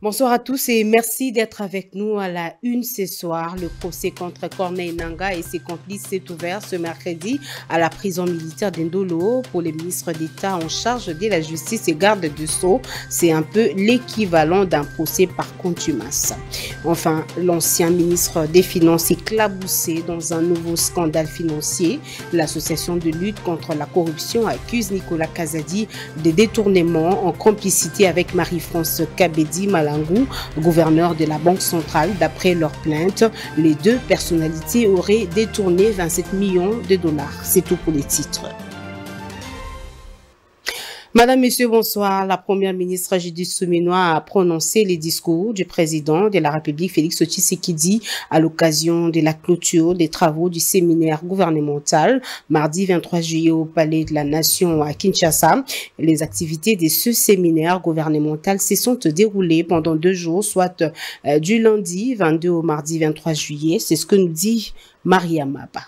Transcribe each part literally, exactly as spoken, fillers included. Bonsoir à tous et merci d'être avec nous à la une ce soir. Le procès contre Corneille Nangaa et ses complices s'est ouvert ce mercredi à la prison militaire d'Indolo pour les ministres d'État en charge de la justice et garde du Sceau. C'est un peu l'équivalent d'un procès par contumace. Enfin, l'ancien ministre des Finances est éclaboussé dans un nouveau scandale financier. L'association de lutte contre la corruption accuse Nicolas Kazadi de détournement en complicité avec Marie-France Kabedi Malangou, gouverneur de la Banque centrale. D'après leur plainte, les deux personnalités auraient détourné vingt-sept millions de dollars. C'est tout pour les titres. Madame, Monsieur, bonsoir. La première ministre Judith Suminwa a prononcé les discours du président de la République, Félix Tshisekedi, à l'occasion de la clôture des travaux du séminaire gouvernemental, mardi vingt-trois juillet au Palais de la Nation à Kinshasa. Les activités de ce séminaire gouvernemental se sont déroulées pendant deux jours, soit du lundi vingt-deux au mardi vingt-trois juillet. C'est ce que nous dit Mariam Abba.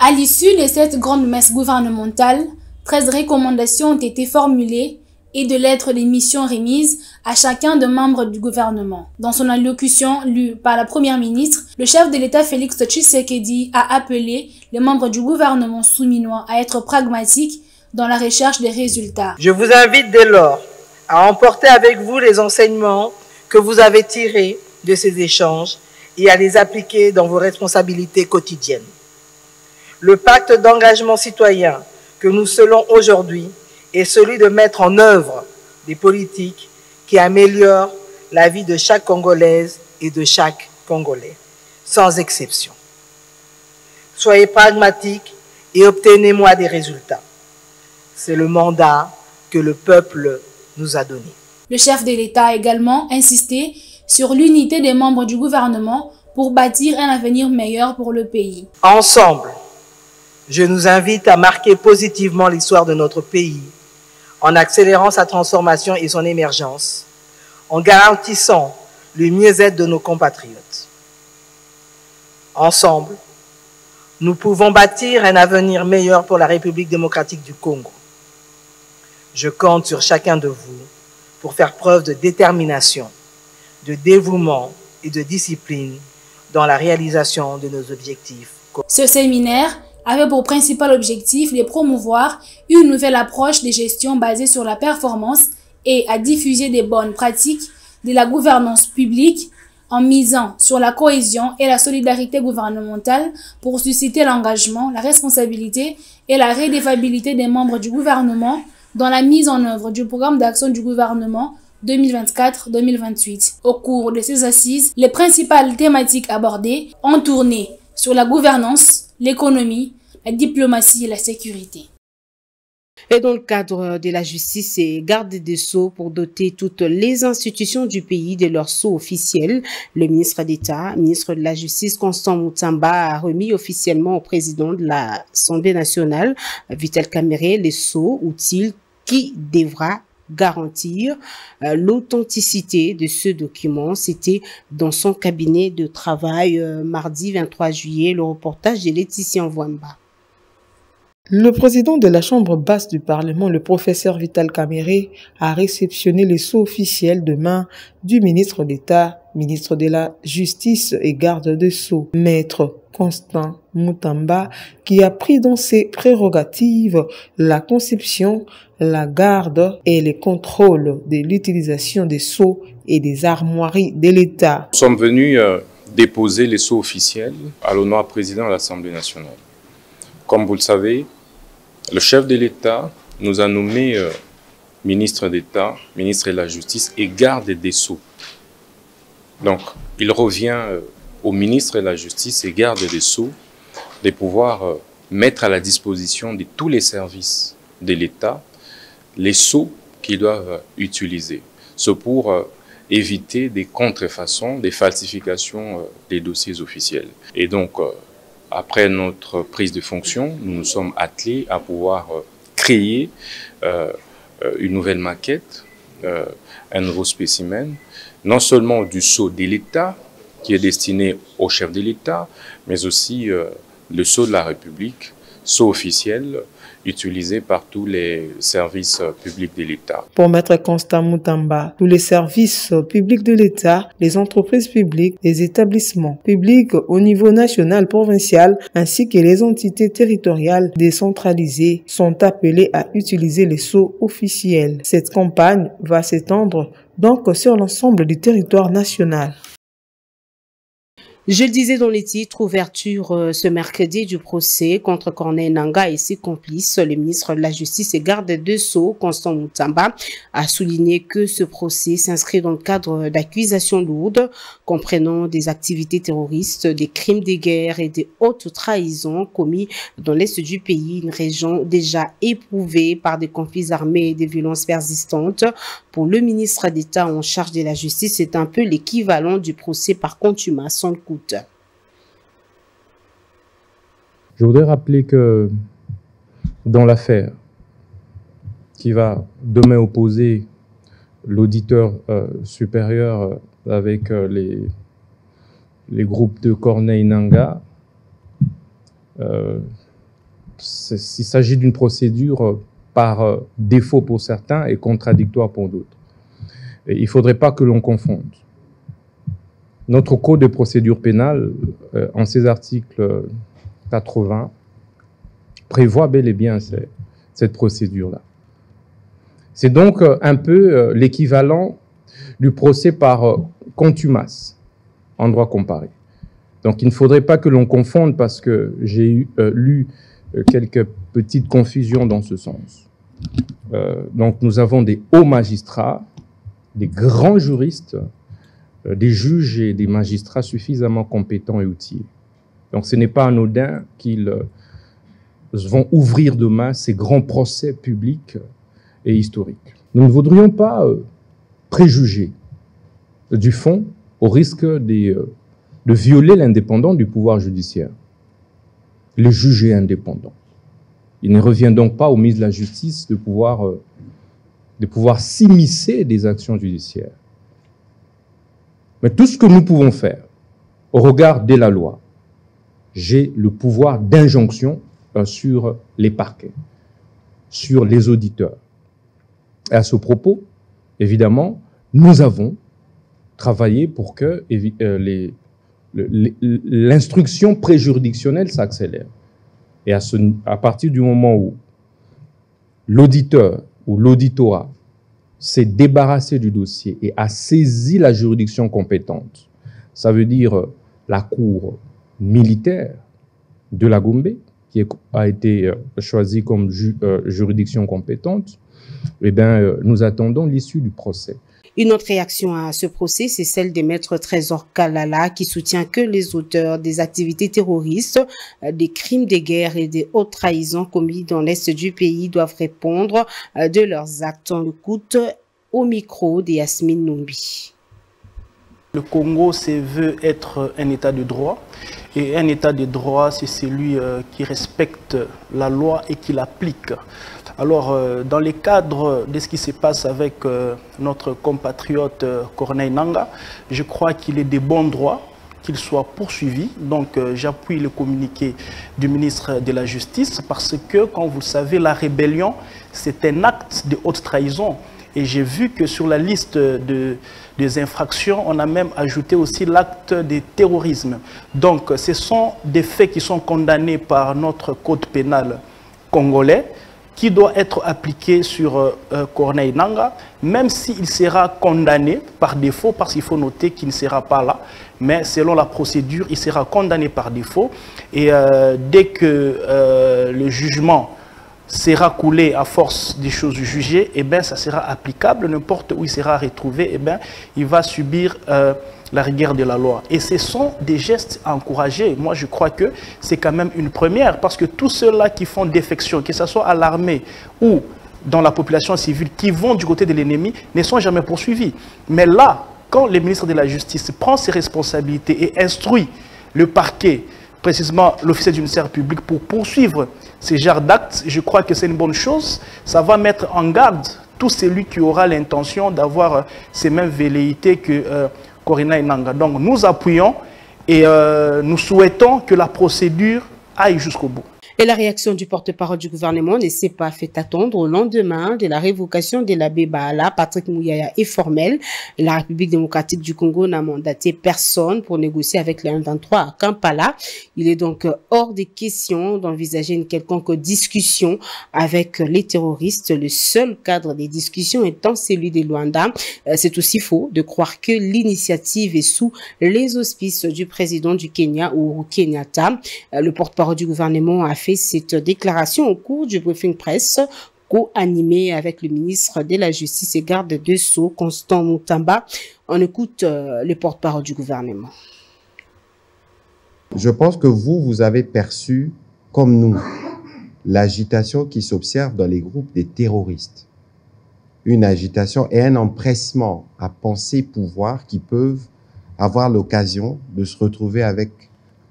À l'issue de cette grande messe gouvernementale, treize recommandations ont été formulées et de lettres de mission remises à chacun des membres du gouvernement. Dans son allocution lue par la première ministre, le chef de l'État Félix Tshisekedi a appelé les membres du gouvernement souminois à être pragmatiques dans la recherche des résultats. Je vous invite dès lors à emporter avec vous les enseignements que vous avez tirés de ces échanges et à les appliquer dans vos responsabilités quotidiennes. Le pacte d'engagement citoyen que nous scellons aujourd'hui est celui de mettre en œuvre des politiques qui améliorent la vie de chaque Congolaise et de chaque Congolais, sans exception. Soyez pragmatiques et obtenez-moi des résultats. C'est le mandat que le peuple nous a donné. Le chef de l'État a également insisté sur l'unité des membres du gouvernement pour bâtir un avenir meilleur pour le pays. Ensemble, je nous invite à marquer positivement l'histoire de notre pays en accélérant sa transformation et son émergence, en garantissant le mieux-être de nos compatriotes. Ensemble, nous pouvons bâtir un avenir meilleur pour la République démocratique du Congo. Je compte sur chacun de vous pour faire preuve de détermination, de dévouement et de discipline dans la réalisation de nos objectifs. Ce séminaire avait pour principal objectif de promouvoir une nouvelle approche de gestion basée sur la performance et à diffuser des bonnes pratiques de la gouvernance publique en misant sur la cohésion et la solidarité gouvernementale pour susciter l'engagement, la responsabilité et la redevabilité des membres du gouvernement dans la mise en œuvre du programme d'action du gouvernement deux mille vingt-quatre deux mille vingt-huit. Au cours de ces assises, les principales thématiques abordées ont tourné sur la gouvernance, l'économie, la diplomatie et la sécurité. Et dans le cadre de la justice et garde des Sceaux pour doter toutes les institutions du pays de leur sceau officiel, le ministre d'État, ministre de la Justice, Constant Mutamba, a remis officiellement au président de l'Assemblée nationale, Vital Kamerhe, les sceaux utiles qui devra garantir l'authenticité de ce document. C'était dans son cabinet de travail mardi vingt-trois juillet, le reportage de Laetitia Wamba. Le président de la Chambre basse du Parlement, le professeur Vital Kamerhe, a réceptionné les sceaux officiels demain du ministre d'État, ministre de la Justice et garde des Sceaux, maître Constant Mutamba, qui a pris dans ses prérogatives la conception, la garde et les contrôles de l'utilisation des sceaux et des armoiries de l'État. Nous sommes venus euh, déposer les sceaux officiels à l'honneur président de l'Assemblée nationale. Comme vous le savez, le chef de l'État nous a nommés euh, ministre d'État, ministre de la Justice et garde des Sceaux. Donc, il revient euh, au ministre de la Justice et garde des Sceaux de pouvoir euh, mettre à la disposition de tous les services de l'État les sceaux qu'ils doivent euh, utiliser. C'est pour euh, éviter des contrefaçons, des falsifications euh, des dossiers officiels. Et donc, euh, après notre prise de fonction, nous nous sommes attelés à pouvoir euh, créer euh, une nouvelle maquette, euh, un nouveau spécimen, non seulement du sceau de l'État, qui est destiné au chef de l'État, mais aussi euh, le sceau de la République, sous officiels utilisés par tous les services publics de l'État. Pour Maître Constant Mutamba, tous les services publics de l'État, les entreprises publiques, les établissements publics au niveau national, provincial, ainsi que les entités territoriales décentralisées sont appelées à utiliser les sceaux officiels. Cette campagne va s'étendre donc sur l'ensemble du territoire national. Je le disais dans les titres, ouverture ce mercredi du procès contre Corneille Nangaa et ses complices. Le ministre de la Justice et garde des Sceaux, Constant Mutamba, a souligné que ce procès s'inscrit dans le cadre d'accusations lourdes comprenant des activités terroristes, des crimes de guerre et des hautes trahisons commis dans l'est du pays, une région déjà éprouvée par des conflits armés et des violences persistantes. Pour le ministre d'État en charge de la justice, c'est un peu l'équivalent du procès par contumace sans le coup. Je voudrais rappeler que dans l'affaire qui va demain opposer l'auditeur euh, supérieur avec euh, les, les groupes de Corneille Nangaa, euh, il s'agit d'une procédure par euh, défaut pour certains et contradictoire pour d'autres. Il ne faudrait pas que l'on confonde. Notre code de procédure pénale, euh, en ses articles quatre-vingts, prévoit bel et bien cette, cette procédure-là. C'est donc euh, un peu euh, l'équivalent du procès par euh, contumace en droit comparé. Donc il ne faudrait pas que l'on confonde parce que j'ai euh, lu euh, quelques petites confusions dans ce sens. Euh, donc nous avons des hauts magistrats, des grands juristes, des juges et des magistrats suffisamment compétents et outils. Donc ce n'est pas anodin qu'ils vont ouvrir demain ces grands procès publics et historiques. Nous ne voudrions pas préjuger du fond au risque de, de violer l'indépendance du pouvoir judiciaire. Le juge est indépendant. Il ne revient donc pas au ministre de la Justice de pouvoir, de pouvoir s'immiscer des actions judiciaires. Mais tout ce que nous pouvons faire au regard de la loi, j'ai le pouvoir d'injonction sur les parquets, sur les auditeurs. Et à ce propos, évidemment, nous avons travaillé pour que euh, l'instruction préjuridictionnelle s'accélère. Et à, ce, à partir du moment où l'auditeur ou l'auditorat s'est débarrassé du dossier et a saisi la juridiction compétente, ça veut dire la cour militaire de la Gombe, qui a été choisie comme ju euh, juridiction compétente, eh bien, euh, nous attendons l'issue du procès. Une autre réaction à ce procès, c'est celle des maîtres Trésor Kalala qui soutient que les auteurs des activités terroristes, des crimes de guerre et des hautes trahisons commis dans l'est du pays doivent répondre de leurs actes. On écoute au micro de Yasmine Numbi. Le Congo se veut être un état de droit et un état de droit, c'est celui qui respecte la loi et qui l'applique. Alors, dans le cadre de ce qui se passe avec notre compatriote Corneille Nangaa, je crois qu'il est de bons droits qu'il soit poursuivi. Donc, j'appuie le communiqué du ministre de la Justice parce que, comme vous le savez, la rébellion, c'est un acte de haute trahison. Et j'ai vu que sur la liste de, des infractions, on a même ajouté aussi l'acte de terrorisme. Donc, ce sont des faits qui sont condamnés par notre code pénal congolais, qui doit être appliqué sur euh, Corneille Nangaa, même s'il sera condamné par défaut, parce qu'il faut noter qu'il ne sera pas là, mais selon la procédure, il sera condamné par défaut. Et euh, dès que euh, le jugement sera coulé à force des choses jugées, eh bien, ça sera applicable. N'importe où il sera retrouvé, eh bien, il va subir euh, la rigueur de la loi. Et ce sont des gestes à encourager. Moi, je crois que c'est quand même une première, parce que tous ceux-là qui font défection, que ce soit à l'armée ou dans la population civile, qui vont du côté de l'ennemi, ne sont jamais poursuivis. Mais là, quand le ministre de la Justice prend ses responsabilités et instruit le parquet, précisément l'officier du ministère public, pour poursuivre ces genres d'actes, je crois que c'est une bonne chose. Ça va mettre en garde tout celui qui aura l'intention d'avoir ces mêmes velléités que euh, Corneille Nangaa. Donc nous appuyons et euh, nous souhaitons que la procédure aille jusqu'au bout. Et la réaction du porte-parole du gouvernement ne s'est pas fait attendre. Au lendemain de la révocation de l'abbé Baala, Patrick Mouyaya est formel. La République démocratique du Congo n'a mandaté personne pour négocier avec les M vingt-trois à Kampala. Il est donc hors des questions d'envisager une quelconque discussion avec les terroristes. Le seul cadre des discussions étant celui de Luanda. C'est aussi faux de croire que l'initiative est sous les auspices du président du Kenya, Uhuru Kenyatta. Le porte-parole du gouvernement a fait cette déclaration au cours du briefing presse co-animé avec le ministre de la Justice et garde des Sceaux, Constant Mutamba. On écoute le porte-parole du gouvernement. Je pense que vous, vous avez perçu, comme nous, l'agitation qui s'observe dans les groupes des terroristes. Une agitation et un empressement à penser pouvoir qui peuvent avoir l'occasion de se retrouver avec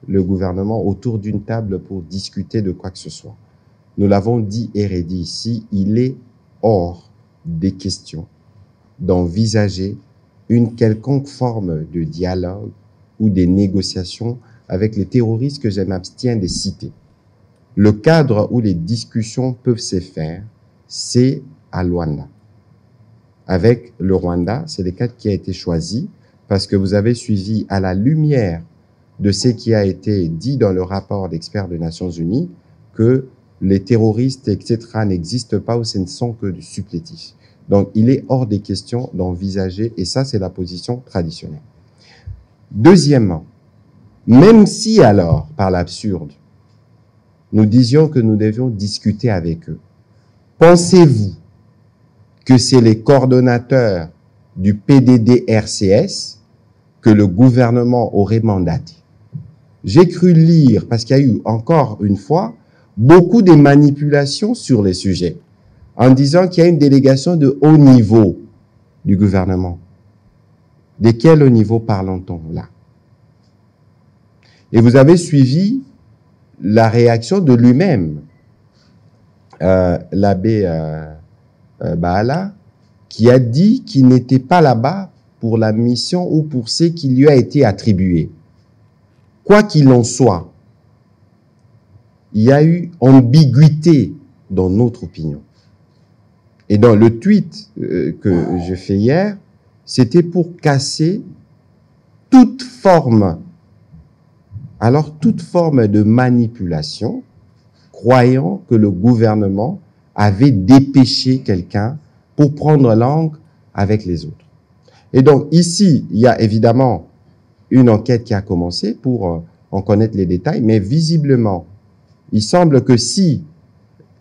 le gouvernement autour d'une table pour discuter de quoi que ce soit. Nous l'avons dit et redit ici, il est hors des questions d'envisager une quelconque forme de dialogue ou des négociations avec les terroristes que je m'abstiens de citer. Le cadre où les discussions peuvent se faire, c'est à Luanda. Avec le Rwanda, c'est le cadre qui a été choisi parce que vous avez suivi à la lumière de ce qui a été dit dans le rapport d'experts des Nations Unies que les terroristes, et cetera n'existent pas ou ce ne sont que des supplétifs. Donc, il est hors des questions d'envisager, et ça, c'est la position traditionnelle. Deuxièmement, même si alors, par l'absurde, nous disions que nous devions discuter avec eux, pensez-vous que c'est les coordonnateurs du P D D R C S que le gouvernement aurait mandaté? J'ai cru lire, parce qu'il y a eu encore une fois, beaucoup de manipulations sur les sujets, en disant qu'il y a une délégation de haut niveau du gouvernement. De quel haut niveau parlons-on là? Et vous avez suivi la réaction de lui-même, euh, l'abbé euh, Baala, qui a dit qu'il n'était pas là-bas pour la mission ou pour ce qui lui a été attribué. Quoi qu'il en soit, il y a eu ambiguïté dans notre opinion. Et dans le tweet euh, que wow. je fais hier, c'était pour casser toute forme, alors toute forme de manipulation, croyant que le gouvernement avait dépêché quelqu'un pour prendre langue avec les autres. Et donc ici, il y a évidemment une enquête qui a commencé pour en connaître les détails, mais visiblement, il semble que si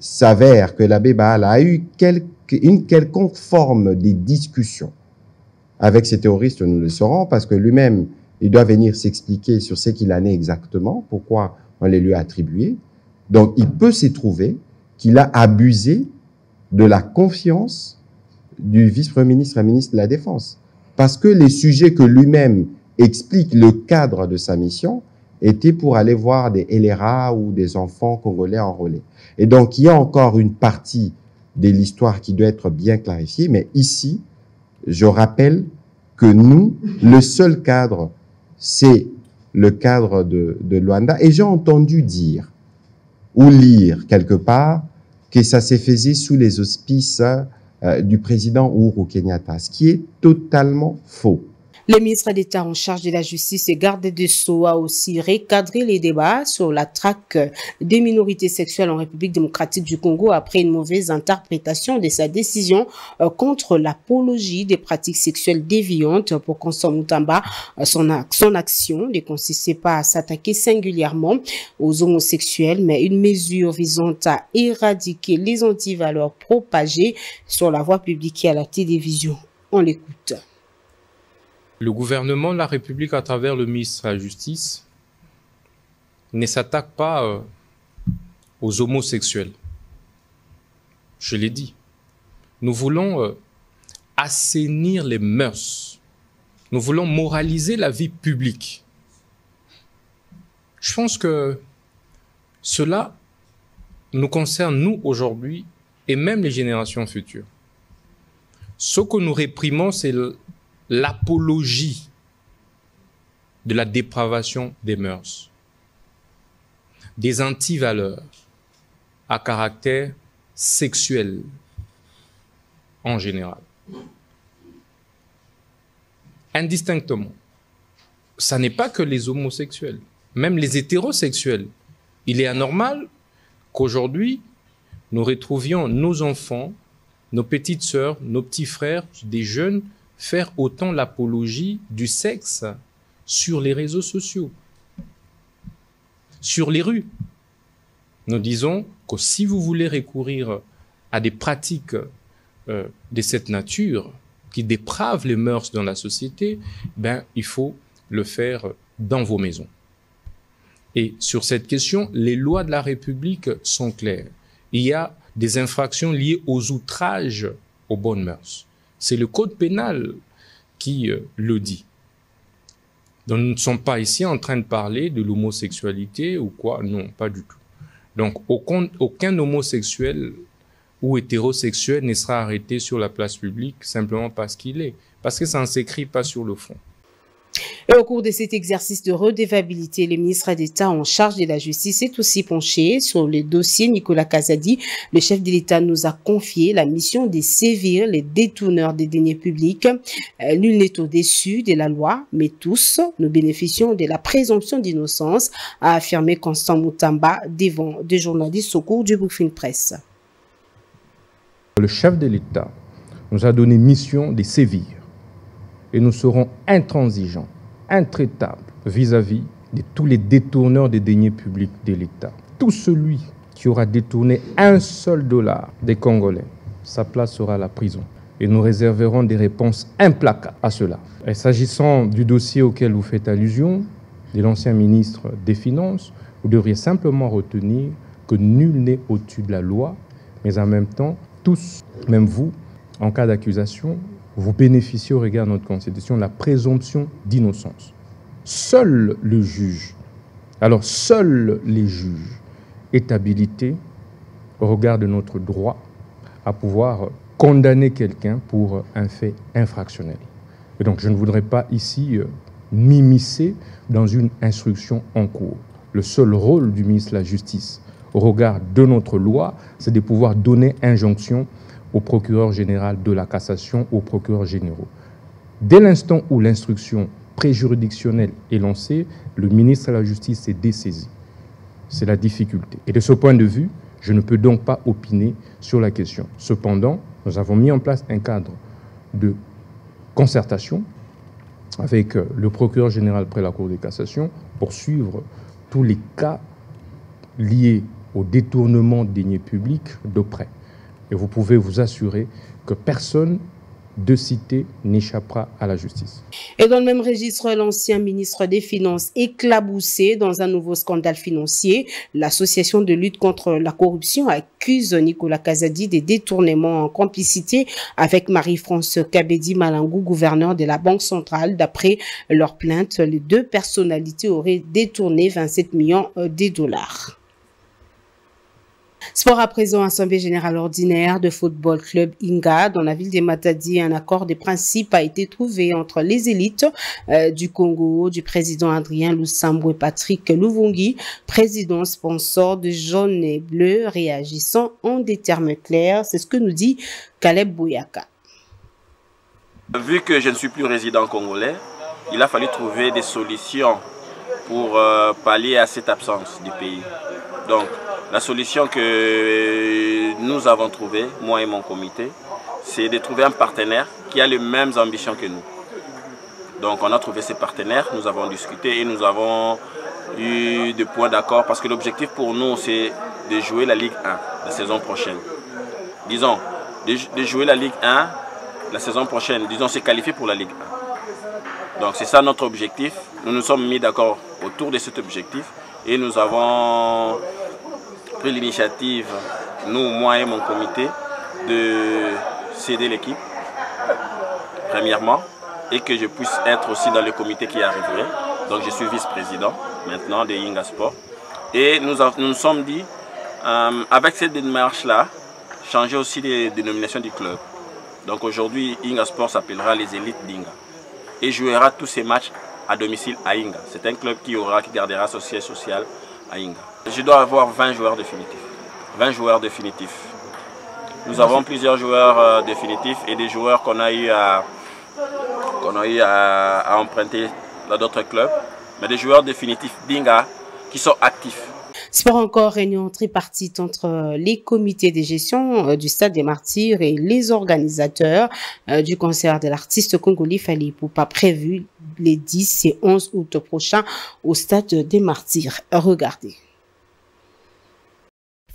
s'avère que l'abbé Baala a eu quelque, une quelconque forme de discussion avec ces terroristes, nous le saurons, parce que lui-même, il doit venir s'expliquer sur ce qu'il en est exactement, pourquoi on les lui a attribués. Donc, il peut se trouver qu'il a abusé de la confiance du vice-premier ministre et ministre de la Défense, parce que les sujets que lui-même explique, le cadre de sa mission, était pour aller voir des L R A ou des enfants congolais enrôlés. Et donc, il y a encore une partie de l'histoire qui doit être bien clarifiée, mais ici, je rappelle que nous, le seul cadre, c'est le cadre de, de Luanda. Et j'ai entendu dire, ou lire quelque part, que ça s'est faisait sous les auspices euh, du président Uhuru Kenyatta, ce qui est totalement faux. Le ministre d'État en charge de la justice et garde des Sceaux a aussi recadré les débats sur la traque des minorités sexuelles en République démocratique du Congo après une mauvaise interprétation de sa décision contre l'apologie des pratiques sexuelles déviantes. Pour Constant Mutamba, son, son action ne consistait pas à s'attaquer singulièrement aux homosexuels, mais une mesure visant à éradiquer les antivaleurs propagées sur la voie publique et à la télévision. On l'écoute. Le gouvernement de la République, à travers le ministre de la Justice, ne s'attaque pas euh, aux homosexuels. Je l'ai dit. Nous voulons euh, assainir les mœurs. Nous voulons moraliser la vie publique. Je pense que cela nous concerne, nous, aujourd'hui, et même les générations futures. Ce que nous réprimons, c'est le l'apologie de la dépravation des mœurs, des antivaleurs, à caractère sexuel en général. Indistinctement. Ça n'est pas que les homosexuels, même les hétérosexuels. Il est anormal qu'aujourd'hui, nous retrouvions nos enfants, nos petites sœurs, nos petits frères, des jeunes, faire autant l'apologie du sexe sur les réseaux sociaux, sur les rues. Nous disons que si vous voulez recourir à des pratiques euh, de cette nature qui dépravent les mœurs dans la société, ben, il faut le faire dans vos maisons. Et sur cette question, les lois de la République sont claires. Il y a des infractions liées aux outrages aux bonnes mœurs. C'est le code pénal qui euh, le dit. Donc nous ne sommes pas ici en train de parler de l'homosexualité ou quoi, non, pas du tout. Donc aucun, aucun homosexuel ou hétérosexuel ne sera arrêté sur la place publique simplement parce qu'il est, parce que ça ne s'écrit pas sur le front. Et au cours de cet exercice de redevabilité, le ministre d'État en charge de la justice s'est aussi penché sur le dossier Nicolas Kazadi. Le chef de l'État nous a confié la mission de sévir les détourneurs des deniers publics. Euh, nul n'est au-dessus de la loi, mais tous nous bénéficions de la présomption d'innocence, a affirmé Constant Mutamba devant des journalistes au cours du briefing presse. Le chef de l'État nous a donné mission de sévir. Et nous serons intransigeants, intraitables vis-à-vis de tous les détourneurs des deniers publics de l'État. Tout celui qui aura détourné un seul dollar des Congolais, sa place sera à la prison. Et nous réserverons des réponses implacables à cela. Et s'agissant du dossier auquel vous faites allusion, de l'ancien ministre des Finances, vous devriez simplement retenir que nul n'est au-dessus de la loi, mais en même temps, tous, même vous, en cas d'accusation, vous bénéficiez au regard de notre Constitution de la présomption d'innocence. Seul le juge, alors seul les juges, est habilité au regard de notre droit à pouvoir condamner quelqu'un pour un fait infractionnel. Et donc je ne voudrais pas ici euh, m'immiscer dans une instruction en cours. Le seul rôle du ministre de la Justice au regard de notre loi, c'est de pouvoir donner injonction au procureur général de la cassation, aux procureurs généraux. Dès l'instant où l'instruction préjuridictionnelle est lancée, le ministre de la Justice s'est dessaisi. C'est la difficulté. Et de ce point de vue, je ne peux donc pas opiner sur la question. Cependant, nous avons mis en place un cadre de concertation avec le procureur général près la Cour de cassation pour suivre tous les cas liés au détournement de deniers publics de près. Et vous pouvez vous assurer que personne de cité n'échappera à la justice. Et dans le même registre, l'ancien ministre des Finances éclaboussé dans un nouveau scandale financier. L'association de lutte contre la corruption accuse Nicolas Kazadi des détournements en complicité avec Marie-France Kabedi Malangou, gouverneur de la Banque centrale. D'après leur plainte, les deux personnalités auraient détourné vingt-sept millions de dollars. Sport à présent, Assemblée générale ordinaire de football club Inga dans la ville de Matadi, un accord de principe a été trouvé entre les élites euh, du Congo, du président Adrien Lusambo et Patrick Louvongui, président sponsor de Jaune et Bleu, réagissant en des termes clairs. C'est ce que nous dit Kaleb Boyaka. Vu que je ne suis plus résident congolais, il a fallu trouver des solutions pour euh, pallier à cette absence du pays. Donc, la solution que nous avons trouvée, moi et mon comité, c'est de trouver un partenaire qui a les mêmes ambitions que nous. Donc on a trouvé ces partenaires, nous avons discuté et nous avons eu des points d'accord parce que l'objectif pour nous c'est de jouer la Ligue un la saison prochaine. Disons, de jouer la Ligue un la saison prochaine, disons se qualifier pour la Ligue un. Donc c'est ça notre objectif, nous nous sommes mis d'accord autour de cet objectif et nous avons pris l'initiative, nous, moi et mon comité, de céder l'équipe, premièrement, et que je puisse être aussi dans le comité qui arriverait. Donc je suis vice-président maintenant de Inga Sport. Et nous a, nous, nous sommes dit, euh, avec cette démarche-là, changer aussi les dénominations du club. Donc aujourd'hui, Inga Sport s'appellera les élites d'Inga et jouera tous ses matchs à domicile à Inga. C'est un club qui aura, qui gardera son siège social à Inga. Je dois avoir vingt joueurs définitifs. vingt joueurs définitifs. Nous avons plusieurs joueurs euh, définitifs et des joueurs qu'on a eu à, qu'on a eu à, à emprunter dans d'autres clubs, mais des joueurs définitifs Dinga qui sont actifs. Sport encore, réunion tripartite entre les comités de gestion du Stade des Martyrs et les organisateurs du concert de l'artiste congolais Fally Ipupa prévu les dix et onze août prochains au Stade des Martyrs. Regardez.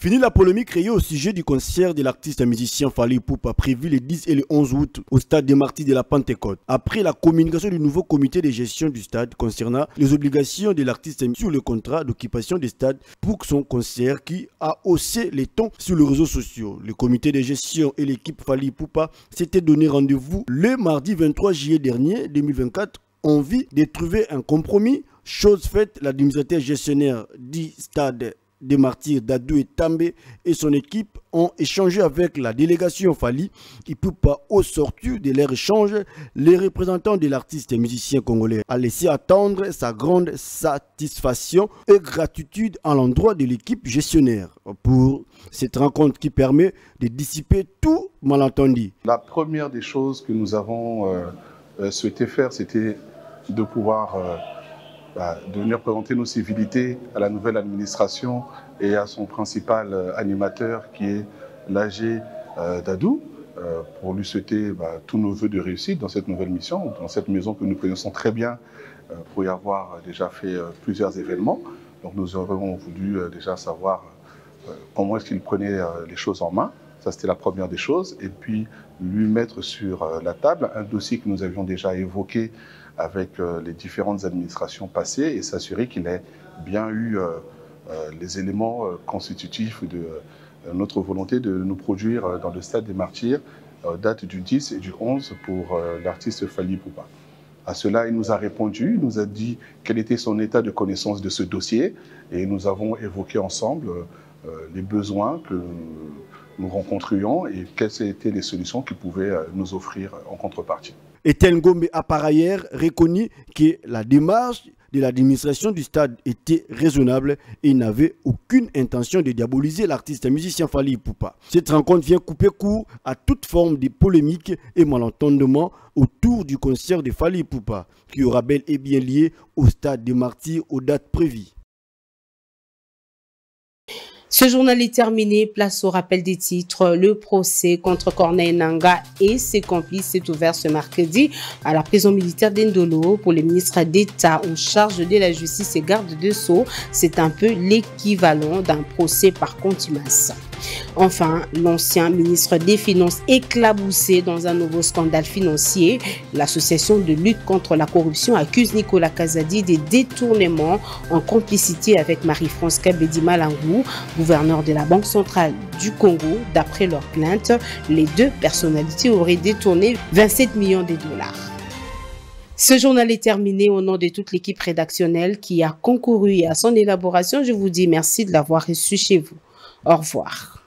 Fini la polémique créée au sujet du concert de l'artiste et musicien Fally Ipupa prévu les dix et le onze août au Stade des Martyrs de la Pentecôte. Après la communication du nouveau comité de gestion du stade concernant les obligations de l'artiste sur le contrat d'occupation des stades pour son concert qui a haussé les tons sur les réseaux sociaux. Le comité de gestion et l'équipe Fally Ipupa s'étaient donné rendez-vous le mardi vingt-trois juillet dernier deux mille vingt-quatre en vue de trouver un compromis. Chose faite, l'administrateur gestionnaire du Stade des Martyrs Dadou et Tambe et son équipe ont échangé avec la délégation Fally Ipupa. Au sortir de leur échange, les représentants de l'artiste et musicien congolais a laissé attendre sa grande satisfaction et gratitude à l'endroit de l'équipe gestionnaire pour cette rencontre qui permet de dissiper tout malentendu. La première des choses que nous avons euh, souhaité faire, c'était de pouvoir euh, de venir présenter nos civilités à la nouvelle administration et à son principal euh, animateur qui est l'A G euh, Dadou, euh, pour lui souhaiter bah, tous nos voeux de réussite dans cette nouvelle mission, dans cette maison que nous connaissons très bien euh, pour y avoir déjà fait euh, plusieurs événements. Donc nous aurions voulu euh, déjà savoir euh, comment est-ce qu'il prenait euh, les choses en main. Ça, c'était la première des choses. Et puis, lui mettre sur euh, la table un dossier que nous avions déjà évoqué avec euh, les différentes administrations passées et s'assurer qu'il ait bien eu euh, euh, les éléments euh, constitutifs de euh, notre volonté de nous produire euh, dans le Stade des Martyrs, euh, date du dix et du onze pour euh, l'artiste Fally Ipupa. À cela, il nous a répondu, il nous a dit quel était son état de connaissance de ce dossier et nous avons évoqué ensemble euh, les besoins que nous rencontrions et quelles étaient les solutions qu'il pouvait euh, nous offrir en contrepartie. Etel Gombé a par ailleurs reconnu que la démarche de l'administration du stade était raisonnable et n'avait aucune intention de diaboliser l'artiste musicien Fally Ipupa. Cette rencontre vient couper court à toute forme de polémique et malentendement autour du concert de Fally Ipupa, qui aura bel et bien lié au Stade des Martyrs aux dates prévues. Ce journal est terminé, place au rappel des titres. Le procès contre Corneille Nangaa et ses complices s'est ouvert ce mercredi à la prison militaire d'Indolo pour le ministre d'État en charge de la justice et garde de Sceaux. C'est un peu l'équivalent d'un procès par contumace. Enfin, l'ancien ministre des Finances éclaboussé dans un nouveau scandale financier. L'association de lutte contre la corruption accuse Nicolas Kazadi des détournements en complicité avec Marie-France Kabedi Malangou, gouverneur de la Banque centrale du Congo. D'après leur plainte, les deux personnalités auraient détourné vingt-sept millions de dollars. Ce journal est terminé. Au nom de toute l'équipe rédactionnelle qui a concouru à son élaboration, je vous dis merci de l'avoir reçu chez vous. Au revoir.